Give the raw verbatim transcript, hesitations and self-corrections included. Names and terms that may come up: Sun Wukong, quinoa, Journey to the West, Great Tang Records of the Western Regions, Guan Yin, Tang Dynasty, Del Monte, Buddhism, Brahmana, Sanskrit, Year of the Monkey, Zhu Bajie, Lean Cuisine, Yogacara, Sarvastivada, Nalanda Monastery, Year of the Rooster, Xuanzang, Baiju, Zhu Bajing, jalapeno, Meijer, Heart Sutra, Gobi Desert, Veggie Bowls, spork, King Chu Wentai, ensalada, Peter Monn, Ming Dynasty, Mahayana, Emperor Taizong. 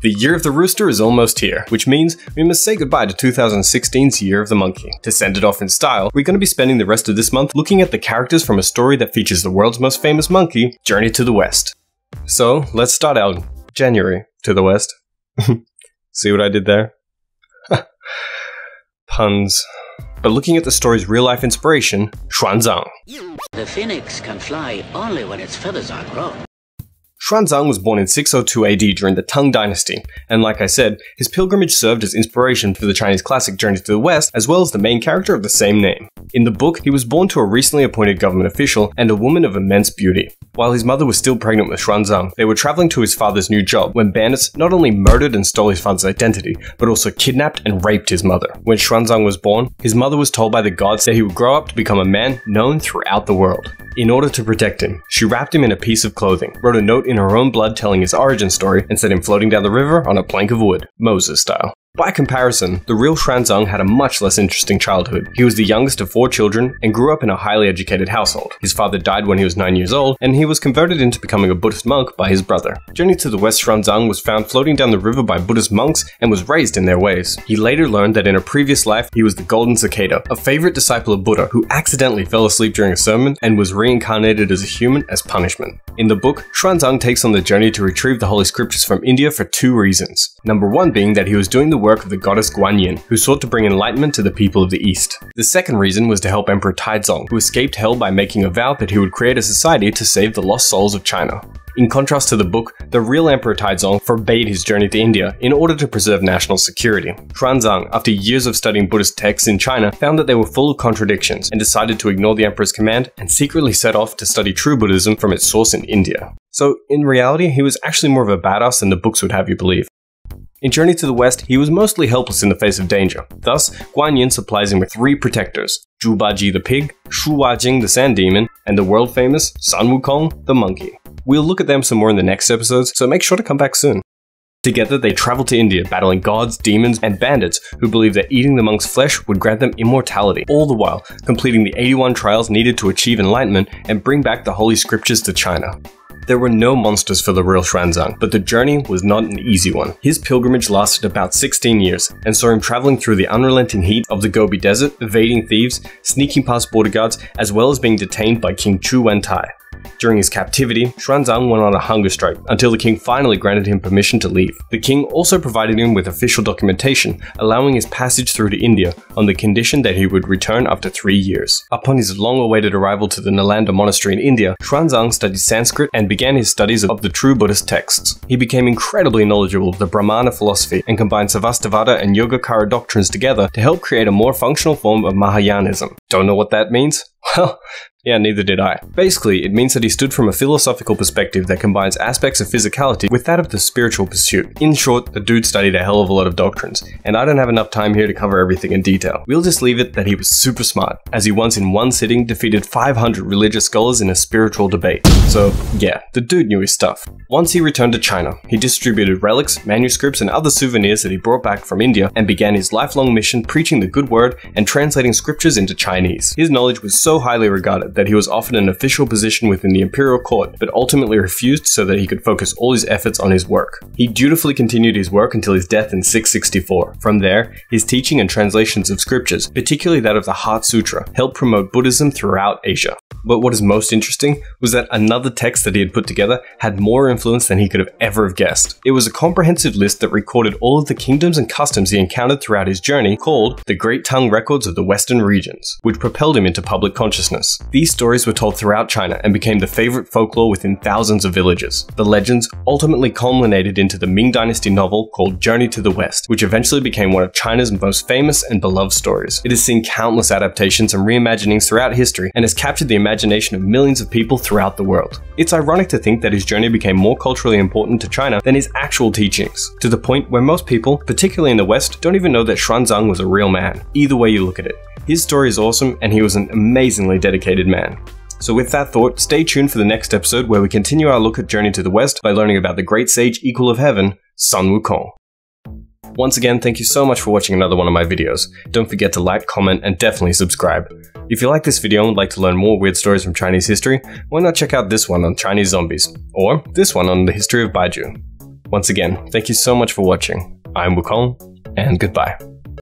The year of the rooster is almost here, which means we must say goodbye to two thousand sixteen's Year of the Monkey. To send it off in style, we're going to be spending the rest of this month looking at the characters from a story that features the world's most famous monkey, Journey to the West. So let's start out January to the West. See what I did there? Puns. But looking at the story's real-life inspiration, Xuanzang. The phoenix can fly only when its feathers are grown. Xuanzang was born in six oh two A D during the Tang Dynasty, and like I said, his pilgrimage served as inspiration for the Chinese classic Journey to the West, as well as the main character of the same name. In the book, he was born to a recently appointed government official and a woman of immense beauty. While his mother was still pregnant with Xuanzang, they were traveling to his father's new job when bandits not only murdered and stole his father's identity, but also kidnapped and raped his mother. When Xuanzang was born, his mother was told by the gods that he would grow up to become a man known throughout the world. In order to protect him, she wrapped him in a piece of clothing, wrote a note in her own blood telling his origin story, and set him floating down the river on a plank of wood, Moses style. By comparison, the real Xuanzang had a much less interesting childhood. He was the youngest of four children and grew up in a highly educated household. His father died when he was nine years old, and he was converted into becoming a Buddhist monk by his brother. Journey to the West Xuanzang was found floating down the river by Buddhist monks and was raised in their ways. He later learned that in a previous life, he was the Golden Cicada, a favorite disciple of Buddha who accidentally fell asleep during a sermon and was reincarnated as a human as punishment. In the book, Xuanzang takes on the journey to retrieve the Holy Scriptures from India for two reasons. Number one being that he was doing the work of the goddess Guan Yin, who sought to bring enlightenment to the people of the East. The second reason was to help Emperor Taizong, who escaped hell by making a vow that he would create a society to save the lost souls of China. In contrast to the book, the real Emperor Taizong forbade his journey to India in order to preserve national security. Xuanzang, after years of studying Buddhist texts in China, found that they were full of contradictions and decided to ignore the emperor's command and secretly set off to study true Buddhism from its source in India. So in reality, he was actually more of a badass than the books would have you believe. In Journey to the West, he was mostly helpless in the face of danger. Thus, Guan Yin supplies him with three protectors: Zhu Bajie the pig, Zhu Bajing the sand demon, and the world-famous Sun Wukong the monkey. We'll look at them some more in the next episodes, so make sure to come back soon. Together, they travel to India, battling gods, demons, and bandits who believe that eating the monk's flesh would grant them immortality, all the while completing the eighty-one trials needed to achieve enlightenment and bring back the Holy Scriptures to China. There were no monsters for the real Xuanzang, but the journey was not an easy one. His pilgrimage lasted about sixteen years, and saw him traveling through the unrelenting heat of the Gobi Desert, evading thieves, sneaking past border guards, as well as being detained by King Chu Wentai. During his captivity, Xuanzang went on a hunger strike until the king finally granted him permission to leave. The king also provided him with official documentation, allowing his passage through to India on the condition that he would return after three years. Upon his long-awaited arrival to the Nalanda Monastery in India, Xuanzang studied Sanskrit and began began his studies of the true Buddhist texts. He became incredibly knowledgeable of the Brahmana philosophy and combined Sarvastivada and Yogacara doctrines together to help create a more functional form of Mahayanism. Don't know what that means? Well, yeah, neither did I. Basically, it means that he stood from a philosophical perspective that combines aspects of physicality with that of the spiritual pursuit. In short, the dude studied a hell of a lot of doctrines, and I don't have enough time here to cover everything in detail. We'll just leave it that he was super smart, as he once in one sitting defeated five hundred religious scholars in a spiritual debate. So yeah, the dude knew his stuff. Once he returned to China, he distributed relics, manuscripts, and other souvenirs that he brought back from India, and began his lifelong mission preaching the good word and translating scriptures into Chinese. His knowledge was was so highly regarded that he was offered an official position within the imperial court, but ultimately refused so that he could focus all his efforts on his work. He dutifully continued his work until his death in six sixty-four. From there, his teaching and translations of scriptures, particularly that of the Heart Sutra, helped promote Buddhism throughout Asia. But what is most interesting was that another text that he had put together had more influence than he could have ever have guessed. It was a comprehensive list that recorded all of the kingdoms and customs he encountered throughout his journey, called the Great Tang Records of the Western Regions, which propelled him into public public consciousness. These stories were told throughout China and became the favorite folklore within thousands of villages. The legends ultimately culminated into the Ming Dynasty novel called Journey to the West, which eventually became one of China's most famous and beloved stories. It has seen countless adaptations and reimaginings throughout history and has captured the imagination of millions of people throughout the world. It's ironic to think that his journey became more culturally important to China than his actual teachings, to the point where most people, particularly in the West, don't even know that Xuanzang was a real man. Either way you look at it, his story is awesome and he was an amazingly dedicated man. So with that thought, stay tuned for the next episode where we continue our look at Journey to the West by learning about the great sage equal of heaven, Sun Wukong. Once again, thank you so much for watching another one of my videos. Don't forget to like, comment, and definitely subscribe. If you like this video and would like to learn more weird stories from Chinese history, why not check out this one on Chinese zombies, or this one on the history of Baiju. Once again, thank you so much for watching. I'm Wukong, and goodbye.